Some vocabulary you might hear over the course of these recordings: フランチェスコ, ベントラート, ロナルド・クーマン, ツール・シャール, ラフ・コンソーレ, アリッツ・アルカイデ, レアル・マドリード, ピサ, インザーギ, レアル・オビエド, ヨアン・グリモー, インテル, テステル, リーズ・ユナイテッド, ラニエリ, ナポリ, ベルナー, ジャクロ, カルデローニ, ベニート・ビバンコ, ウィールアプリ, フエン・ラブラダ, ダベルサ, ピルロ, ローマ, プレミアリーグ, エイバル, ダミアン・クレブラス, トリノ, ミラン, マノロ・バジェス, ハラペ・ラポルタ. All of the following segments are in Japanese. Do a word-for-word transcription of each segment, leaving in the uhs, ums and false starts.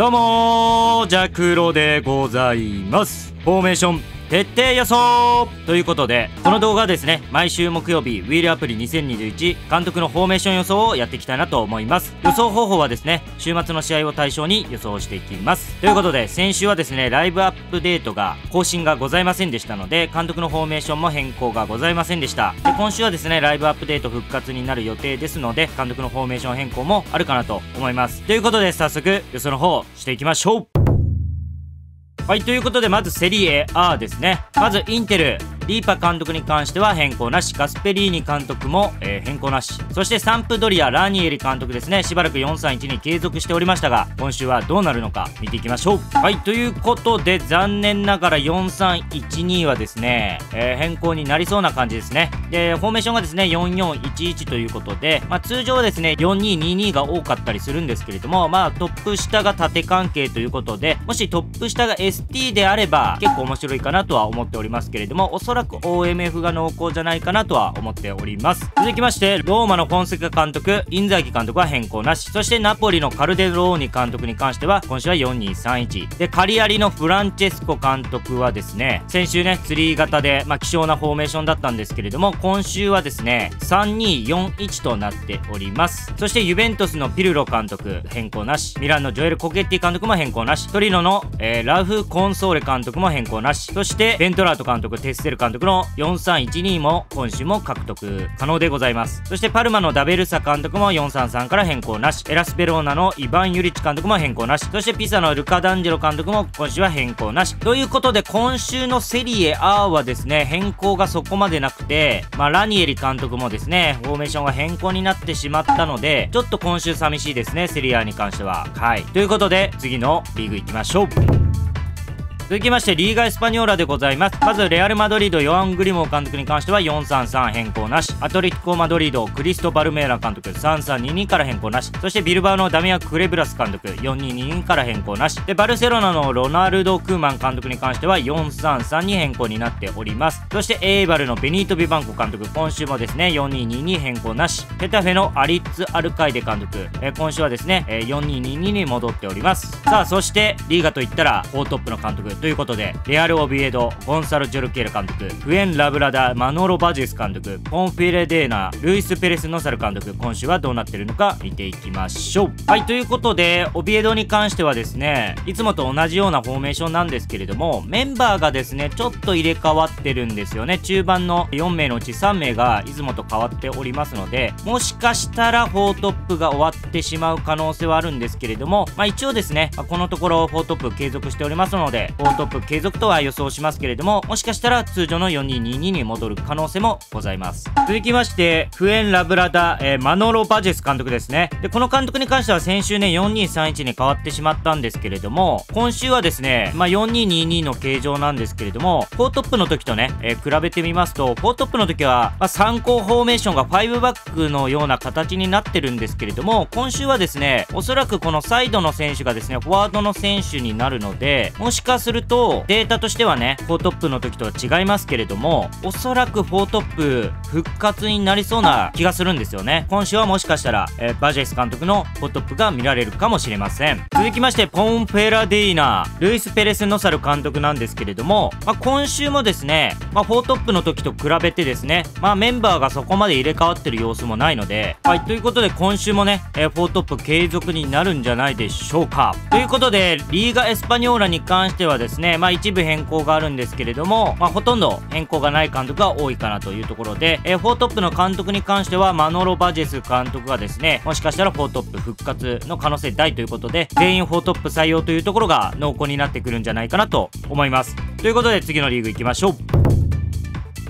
どうもー、ジャクロでございます。フォーメーション徹底予想ということで、この動画はですね、毎週木曜日、ウィールアプリにせんにじゅういち監督のフォーメーション予想をやっていきたいなと思います。予想方法はですね、週末の試合を対象に予想していきます。ということで、先週はですね、ライブアップデートが更新がございませんでしたので、監督のフォーメーションも変更がございませんでした。で、今週はですね、ライブアップデート復活になる予定ですので、監督のフォーメーション変更もあるかなと思います。ということで、早速予想の方していきましょう。はい、ということで、まずセリエ A ですね。まずインテル、リーパ監督に関しては変更なし、ガスペリーニ監督も、えー、変更なし。そしてサンプドリア、ラニエリ監督ですね、しばらくよんさんいちに継続しておりましたが、今週はどうなるのか見ていきましょう。はい、ということで、残念ながらよんさんいちにはですね、えー、変更になりそうな感じですね。で、フォーメーションがですね、よんよんいちいちということで、まあ、通常はですね、よんにーにーにが多かったりするんですけれども、まあ、トップ下が縦関係ということで、もしトップ下が エスティー であれば結構面白いかなとは思っておりますけれども、おそらく オーエムエフ が濃厚じゃないかなとは思っております。続きまして、ローマのフォンセカ監督、インザーギ監督は変更なし。そしてナポリのカルデローニ監督に関しては今週はよんにーさんいちで、カリアリのフランチェスコ監督はですね、先週ね、スリー型で、まあ、希少なフォーメーションだったんですけれども、今週はですね、さんにーよんいちとなっております。そしてユベントスのピルロ監督変更なし、ミランのジョエル・コケッティ監督も変更なし、トリノの、えー、ラフ・コンソーレ監督も変更なし。そしてベントラート監督、テステル監督のよんさんいちにも今週も獲得可能でございます。そしてパルマのダベルサ監督もよんさんさんから変更なし、エラスペローナのイヴァン・ユリッチ監督も変更なし、そしてピサのルカ・ダンジェロ監督も今週は変更なしということで、今週のセリエ A はですね、変更がそこまでなくて、まあ、ラニエリ監督もですね、フォーメーションが変更になってしまったので、ちょっと今週寂しいですね、セリエ A に関しては。はい、ということで、次のリーグいきましょう。続きまして、リーガ・エスパニョーラでございます。まずレアル・マドリード、ヨアン・グリモー監督に関してはよんさんさん変更なし、アトレティコ・マドリード、クリスト・バルメーラ監督さんさんににから変更なし、そしてビルバーのダミアン・クレブラス監督よんにーににから変更なしで、バルセロナのロナルド・クーマン監督に関してはよんさんさんに変更になっております。そしてエイバルのベニート・ビバンコ監督、今週もですね、よんにーにに変更なし、ヘタフェのアリッツ・アルカイデ監督、え今週はですね、えよんにーににに戻っております。さあ、そしてリーガといったらフォートップの監督ということで、レアル・オビエド、ゴンサル・ジョルケル監督、フエン・ラブラダ、マノロ・バジェス監督、コンフィレ・デーナ、ルイス・ペレス・ノサル監督、今週はどうなってるのか見ていきましょう。はい、ということで、オビエドに関してはですね、いつもと同じようなフォーメーションなんですけれども、メンバーがですね、ちょっと入れ替わってるんですよね。中盤のよんめいのうちさんめいがいつもと変わっておりますので、もしかしたらよんトップが終わってしまう可能性はあるんですけれども、まあ一応ですね、このところよんトップ継続しておりますので、トップ継続とは予想しますけれども、もしかしたら通常のよんにーににに戻る可能性もございます。続きまして、フエン・ラブラダ、えー、マノロ・バジェス監督ですね。で、この監督に関しては先週ね、よんにーさんいちに変わってしまったんですけれども、今週はですね、まあ、よんにーににの形状なんですけれども、よんトップの時とね、えー、比べてみますと、よんトップの時は、まあ、参考フォーメーションがごバックのような形になってるんですけれども、今週はですね、おそらくこのサイドの選手がですね、フォワードの選手になるので、もしかするととデータとしてはね、よんトップの時とは違いますけれども、おそらくよんトップ復活になりそうな気がするんですよね。今週はもしかしたら、えー、バジェス監督のよんトップが見られるかもしれません。続きまして、ポンフェラディーナ、ルイス・ペレス・ノサル監督なんですけれども、まあ、今週もですね、まあ、よんトップの時と比べてですね、まあ、メンバーがそこまで入れ替わってる様子もないので、はい、ということで、今週もね、えー、よんトップ継続になるんじゃないでしょうか。ということで、リーガ・エスパニョーラに関してはですね、まあ、一部変更があるんですけれども、まあ、ほとんど変更がない監督が多いかなというところで、えー、よんトップの監督に関してはマノロ・バジェス監督がですね、もしかしたらよんトップ復活の可能性大ということで、全員よんトップ採用というところが濃厚になってくるんじゃないかなと思います。ということで、次のリーグ行きましょう。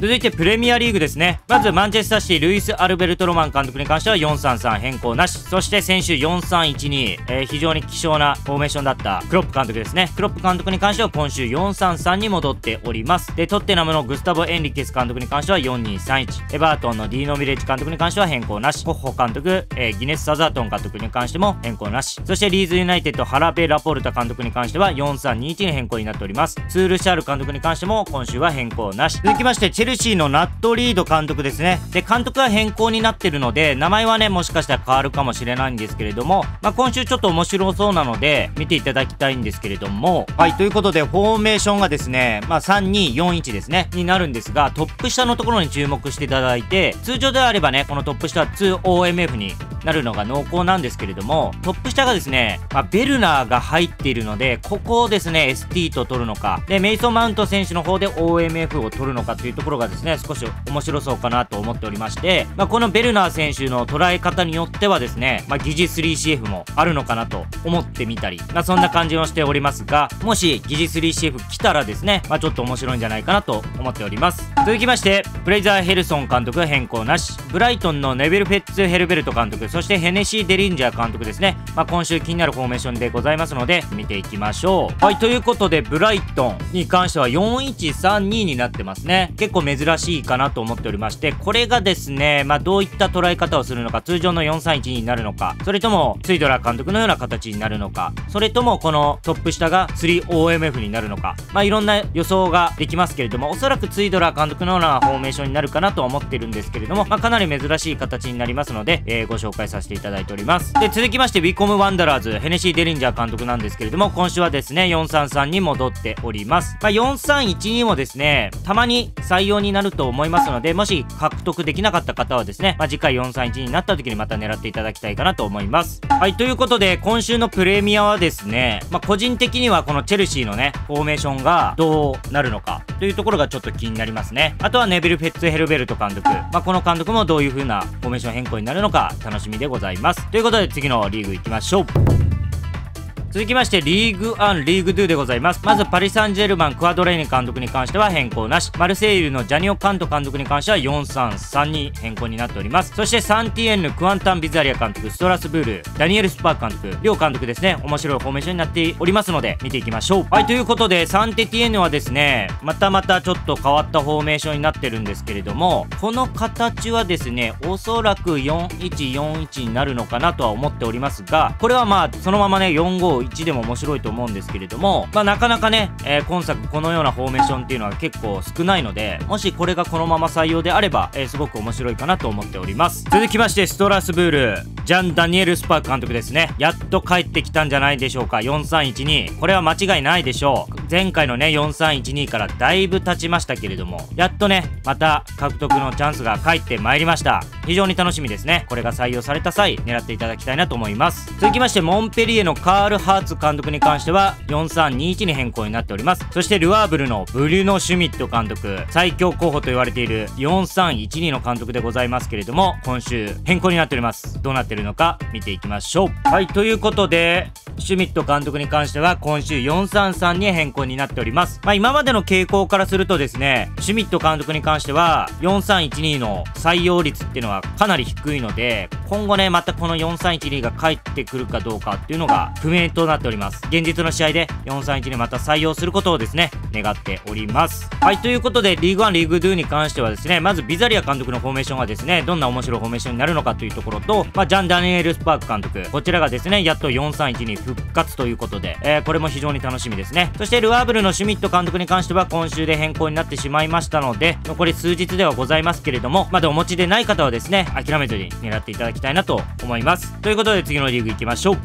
続いて、プレミアリーグですね。まずマンチェスターシティ、ルイス・アルベルト・ロマン監督に関してはよんさんさん変更なし。そして先週よんさんいちに、えー、非常に希少なフォーメーションだったクロップ監督ですね。クロップ監督に関しては今週よんさんさんに戻っております。で、トッテナムのグスタボ・エンリケス監督に関してはよんにーさんいち、エバートンのディーノ・ミレッジ監督に関しては変更なし、ホッホ監督、えー、ギネス・サザートン監督に関しても変更なし。そしてリーズ・ユナイテッド、ハラペ・ラポルタ監督に関してはよんさんにいちに変更になっております。ツール・シャール監督に関しても今週は変更なし。続きまして、チェルルシーのナット・リード監督ですね。で、監督は変更になってるので、名前はね、もしかしたら変わるかもしれないんですけれども、まあ、今週ちょっと面白そうなので、見ていただきたいんですけれども、はい、ということで、フォーメーションがですね、まあ、さんにーよんいちですね、になるんですが、トップ下のところに注目していただいて、通常であればね、このトップ下は ツーオーエムエフ になるのが濃厚なんですけれども、トップ下がですね、まあ、ベルナーが入っているので、ここをですね、エスティー と取るのか、で、メイソン・マウント選手の方で オーエムエフ を取るのかというところがですね、少し面白そうかなと思っておりまして、まあ、このベルナー選手の捉え方によってはですね、まあ、疑似 スリーシーエフ もあるのかなと思ってみたり、まあ、そんな感じをしておりますが、もし疑似 スリーシーエフ 来たらですね、まあ、ちょっと面白いんじゃないかなと思っております。続きまして、フレイザー・ヘルソン監督は変更なし、ブライトンのネビル・フェッツ・ヘルベルト監督、そしてヘネシー・デリンジャー監督ですね、まあ、今週気になるフォーメーションでございますので、見ていきましょう。はい、ということで、ブライトンに関してはよんいちさんにになってますね。結構珍しいかなと思っておりまして、これがですね、まあ、どういった捉え方をするのか、通常のよんさんいちになるのか、それとも、ツイドラ監督のような形になるのか、それとも、このトップ下が スリーオーエムエフ になるのか、まあ、いろんな予想ができますけれども、おそらくツイドラ監督のようなフォーメーションになるかなと思ってるんですけれども、まあ、かなり珍しい形になりますので、えー、ご紹介させていただいております。で、続きまして、ウィコム・ワンダラーズ、ヘネシー・デリンジャー監督なんですけれども、今週はですね、よんさんさんに戻っております。まあ、よんさんいちにもですね、たまに採用になると思いますので、もし獲得できなかった方はですね、まあ、次回よんさんいちになった時にまた狙っていただきたいかなと思います。はい、ということで、今週のプレミアはですね、まあ、個人的にはこのチェルシーのね、フォーメーションがどうなるのかというところがちょっと気になりますね。あとはネビル・フェッツ・ヘルベルト監督。まあ、この監督もどういう風なフォーメーション変更になるのか楽しみでございます。ということで、次のリーグ行きましょう。続きまして、リーグワン、リーグツーでございます。まず、パリ・サンジェルマン、クアドレーニ監督に関しては変更なし。マルセイユのジャニオ・カント監督に関してはよんさんさんに変更になっております。そして、サンティエンヌ、クアンタン・ビザリア監督、ストラスブール、ダニエル・スパー監督、両監督ですね、面白いフォーメーションになっておりますので、見ていきましょう。はい、ということで、サンティエンヌはですね、またまたちょっと変わったフォーメーションになってるんですけれども、この形はですね、おそらくよんいちよんいちになるのかなとは思っておりますが、これはまあ、そのままね、よんごいちでも面白いと思うんですけれども、まあ、なかなかね、えー、今作このようなフォーメーションっていうのは結構少ないので、もしこれがこのまま採用であれば、えー、すごく面白いかなと思っております。続きまして、ストラスブールジャン・ダニエル・スパー監督ですね、やっと帰ってきたんじゃないでしょうか。よんさんいちに、これは間違いないでしょう。前回のねよんさんいちにからだいぶ経ちましたけれども、やっとねまた獲得のチャンスが返ってまいりました。非常に楽しみですね。これが採用された際、狙っていただきたいなと思います。続きまして、モンペリエのカール・ハーツ監督に関してはよんさんにいちに変更になっております。そしてルアーブルのブリュノ・シュミット監督、最強候補と言われているよんさんいちにの監督でございますけれども、今週変更になっております。どうなってるのか見ていきましょう。はい、ということで、シュミット監督に関しては今週よんさんさんに変更になっております。まあ、今までの傾向からするとですね、シュミット監督に関してはよんさんいちにの採用率っていうのはかなり低いので、今後ねまたこのよんさんいちにが返ってくるかどうかっていうのが不明となっております。現実の試合でよんさんいちにまた採用することをですね願っております。はい、ということで、リーグワンリーグツーに関してはですね、まずビザリア監督のフォーメーションがですね、どんな面白いフォーメーションになるのかというところと、まあ、ジャン・ダニエル・スパーク監督、こちらがですねやっとよんさんいちに復活ということで、えー、これも非常に楽しみですね。そしてルアーブルのシュミット監督に関しては今週で変更になってしまいましたので、残り数日ではございますけれども、まだお持ちでない方はですね諦めずに狙っていただきたいなと思います。ということで、次のリーグ行きましょう。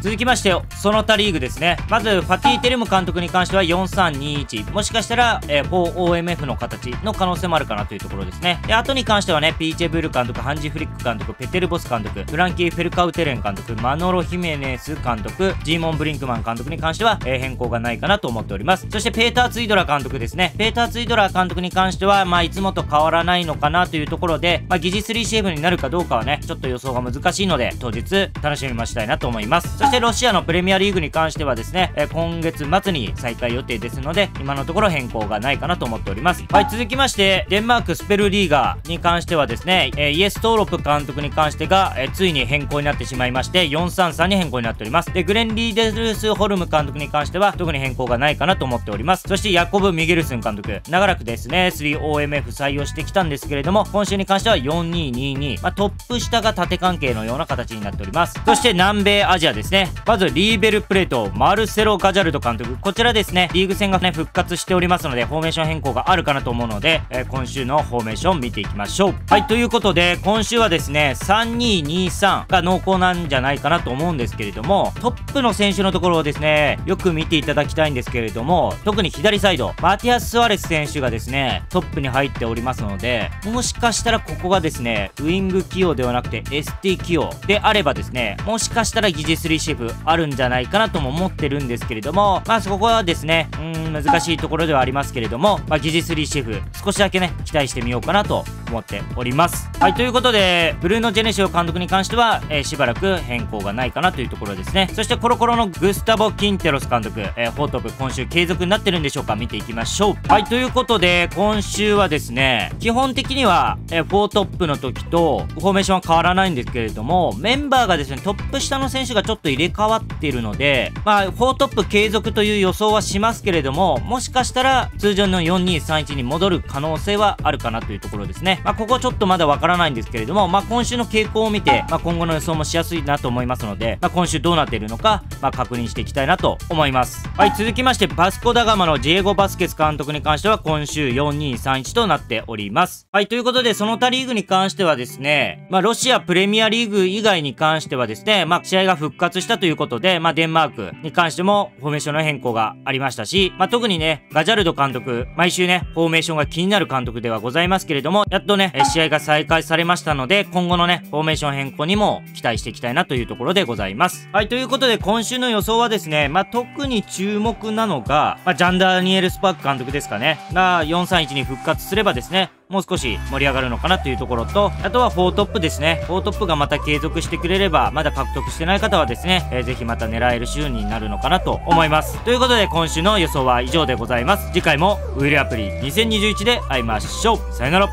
続きまして、その他リーグですね。まず、ファティ・テルム監督に関してはよんさんにいち。もしかしたら、えー、フォーオーエムエフ の形の可能性もあるかなというところですね。で、後に関してはね、ピーチェ・ブル監督、ハンジ・フリック監督、ペテル・ボス監督、フランキー・フェルカウテレン監督、マノロ・ヒメネス監督、ジーモン・ブリンクマン監督に関しては、えー、変更がないかなと思っております。そして、ペーター・ツイドラ監督ですね。ペーター・ツイドラ監督に関しては、まあ、いつもと変わらないのかなというところで、まあ、疑似 スリーシーエフ になるかどうかはね、ちょっと予想が難しいので、当日、楽しみにしたいなと思います。そしてロシアのプレミアリーグに関してはですね、えー、今月末に再開予定ですので、今のところ変更がないかなと思っております。はい、続きまして、デンマークスペルリーガーに関してはですね、えー、イエス・トーロップ監督に関してが、えー、ついに変更になってしまいまして、よんさんさんに変更になっております。で、グレン・リーデルス・ホルム監督に関しては特に変更がないかなと思っております。そしてヤコブ・ミゲルスン監督、長らくですね スリーオーエムエフ 採用してきたんですけれども、今週に関してはよんにーにーに、まあ、トップ下が縦関係のような形になっております。そして南米アジアですね、ね、まずリーベルプレート、マルセロ・ガジャルド監督。こちらですね、リーグ戦がね、復活しておりますので、フォーメーション変更があるかなと思うので、えー、今週のフォーメーション見ていきましょう。はい、ということで、今週はですね、さんにーにーさんが濃厚なんじゃないかなと思うんですけれども、トップの選手のところをですね、よく見ていただきたいんですけれども、特に左サイド、マティアス・スアレス選手がですね、トップに入っておりますので、もしかしたらここがですね、ウイング起用ではなくて エスティー 起用であればですね、もしかしたら疑似スリーシーフあるんじゃないかなとも思ってるんですけれども、まあそこはですね、うーん、難しいところではありますけれども、まあ疑似スリーシーフ少しだけね、期待してみようかなと思っております。はい、ということで、ブルーノ・ジェネシオ監督に関しては、えー、しばらく変更がないかなというところですね。そしてコロコロのグスタボ・キンテロス監督、えー、報徳、今週継続になってるんでしょうか、見ていきましょう。はい、ということで、今週はですね、基本的には、えー、よんトップの時と、フォーメーションは変わらないんですけれども、メンバーがですね、トップ下の選手がちょっと入れ替わっているので、まあ、よんトップ継続という予想はしますけれども、もしかしたら、通常のよんにーさんいちに戻る可能性はあるかなというところですね。まあ、ここちょっとまだわからないんですけれども、まあ、今週の傾向を見て、まあ、今後の予想もしやすいなと思いますので、まあ、今週どうなっているのか、まあ、確認していきたいなと思います。はい、続きまして、バスコ・ダガマのジエゴ・バスケス監督に関しては、今週よんにーさんいちとなっております。はい、ということで、その他リーグに関してはですね、まあ、ロシアプレミアリーグ以外に関してはですね、まあ、試合が復活したということで、まあ、デンマークに関しても、フォーメーションの変更がありましたし、まあ、特にね、ガジャルド監督、毎週ね、フォーメーションが気になる監督ではございますけれども、やっとね、試合が再開されましたので、今後のね、フォーメーション変更にも期待していきたいなというところでございます。はい、ということで、今週の予想はですね、まあ、特に注目なのが、まあ、ジャン・ダニエル・スパーク監督ですかね、がよんさんいちに復活すればですね、もう少し盛り上がるのかなというところと、あとはよんトップですね。よんトップがまた継続してくれれば、まだ獲得してない方はですね、えー、ぜひまた狙える週になるのかなと思います。ということで、今週の予想は以上でございます。次回もウイルアプリにせんにじゅういちで会いましょう。さよなら。